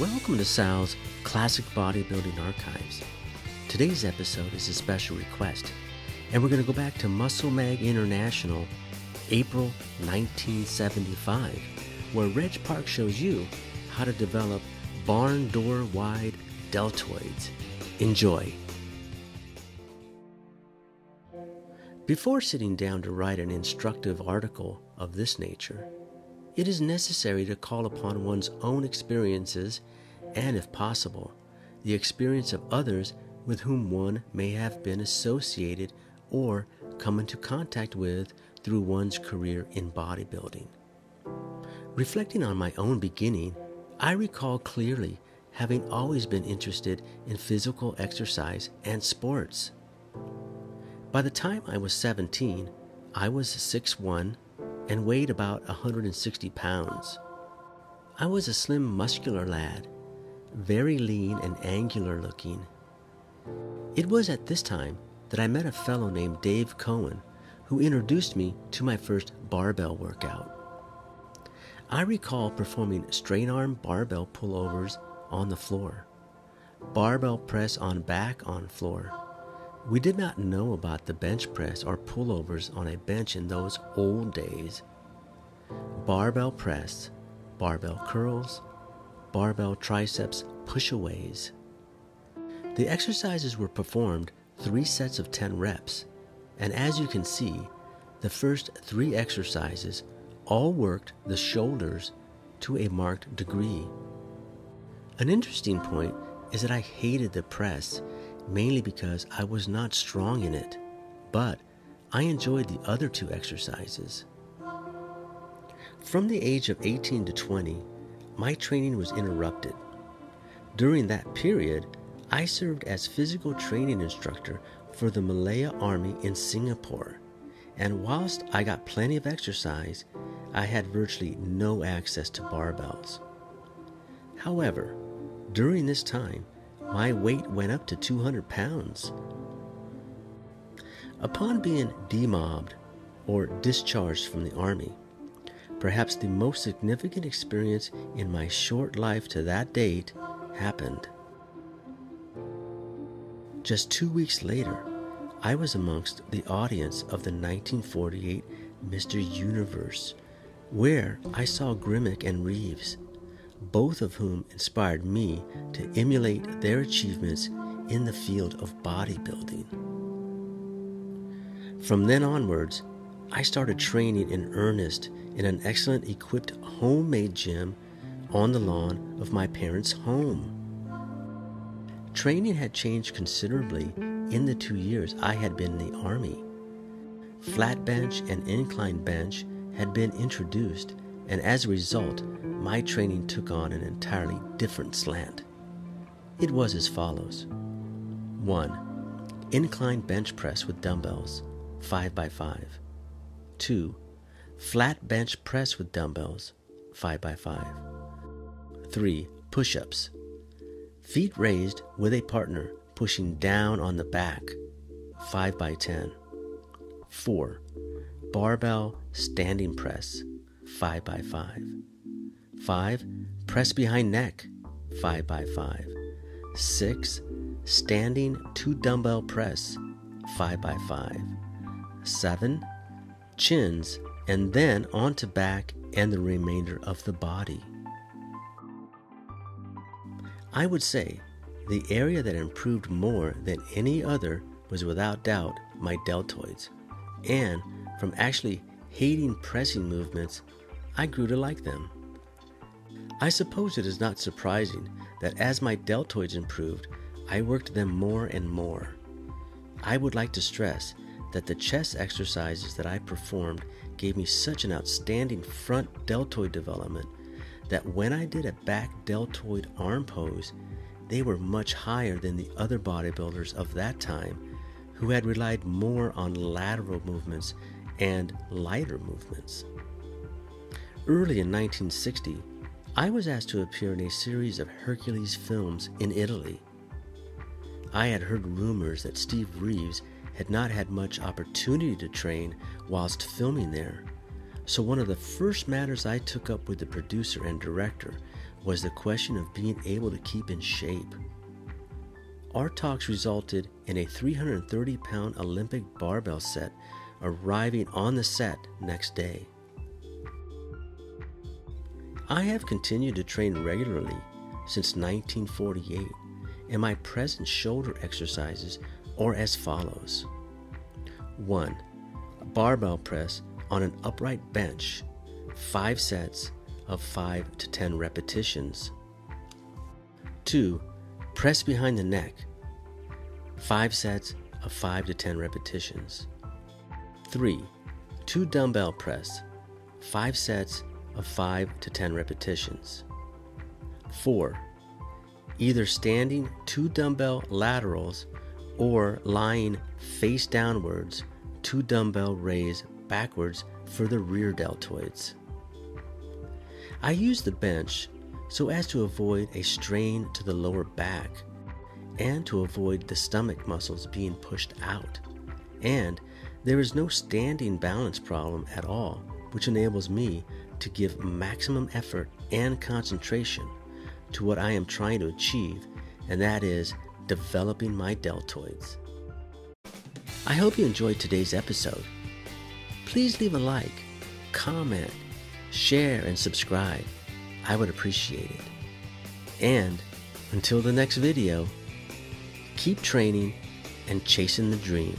Welcome to Sal's Classic Bodybuilding Archives. Today's episode is a special request, and we're going to go back to Muscle Mag International, April 1975, where Reg Park shows you how to develop barn door wide deltoids. Enjoy. Before sitting down to write an instructive article of this nature, it is necessary to call upon one's own experiences and, if possible, the experience of others with whom one may have been associated or come into contact with through one's career in bodybuilding. Reflecting on my own beginning, I recall clearly having always been interested in physical exercise and sports. By the time I was 17, I was 6'1", and weighed about 160 pounds. I was a slim, muscular lad, very lean and angular looking. It was at this time that I met a fellow named Dave Cohen, who introduced me to my first barbell workout. I recall performing straight arm barbell pullovers on the floor, barbell press on back on floor. We did not know about the bench press or pullovers on a bench in those old days. Barbell press, barbell curls, barbell triceps push-aways. The exercises were performed 3 sets of 10 reps, and as you can see, the first 3 exercises all worked the shoulders to a marked degree. An interesting point is that I hated the press, mainly because I was not strong in it, but I enjoyed the other 2 exercises. From the age of 18 to 20, my training was interrupted. During that period, I served as physical training instructor for the Malaya Army in Singapore, and whilst I got plenty of exercise, I had virtually no access to barbells. However, during this time, my weight went up to 200 pounds. Upon being demobbed or discharged from the Army, perhaps the most significant experience in my short life to that date happened. Just 2 weeks later, I was amongst the audience of the 1948 Mr. Universe, where I saw Grimick and Reeves, both of whom inspired me to emulate their achievements in the field of bodybuilding. From then onwards, I started training in earnest in an excellent equipped homemade gym on the lawn of my parents' home. Training had changed considerably in the 2 years I had been in the Army. Flat bench and incline bench had been introduced, and as a result, my training took on an entirely different slant. It was as follows. 1. Incline bench press with dumbbells, 5x5. 2. Flat bench press with dumbbells, 5x5. 3. Push-ups. Feet raised with a partner pushing down on the back, 5x10. 4. Barbell standing press, 5x5. 5. Press behind neck, 5x5. 6. Standing 2 dumbbell press, 5x5. 7. Chins, and then onto back and the remainder of the body. I would say the area that improved more than any other was without doubt my deltoids, and from actually hating pressing movements, I grew to like them. I suppose it is not surprising that as my deltoids improved, I worked them more and more. I would like to stress that the chest exercises that I performed gave me such an outstanding front deltoid development that when I did a back deltoid arm pose, they were much higher than the other bodybuilders of that time who had relied more on lateral movements and lighter movements. Early in 1960, I was asked to appear in a series of Hercules films in Italy. I had heard rumors that Steve Reeves had not had much opportunity to train whilst filming there, so one of the first matters I took up with the producer and director was the question of being able to keep in shape. Our talks resulted in a 330-pound Olympic barbell set arriving on the set next day. I have continued to train regularly since 1948, and my present shoulder exercises are as follows. 1. Barbell press on an upright bench, 5 sets of 5 to 10 repetitions. 2. Press behind the neck, 5 sets of 5 to 10 repetitions. 3. 2 dumbbell press, 5 sets of 5 to 10 repetitions. 4. Either standing 2 dumbbell laterals or lying face downwards, 2 dumbbell raise backwards for the rear deltoids. I use the bench so as to avoid a strain to the lower back and to avoid the stomach muscles being pushed out. And there is no standing balance problem at all, which enables me to give maximum effort and concentration to what I am trying to achieve, and that is developing my deltoids. I hope you enjoyed today's episode. Please leave a like, comment, share, and subscribe. I would appreciate it. And until the next video, keep training and chasing the dream.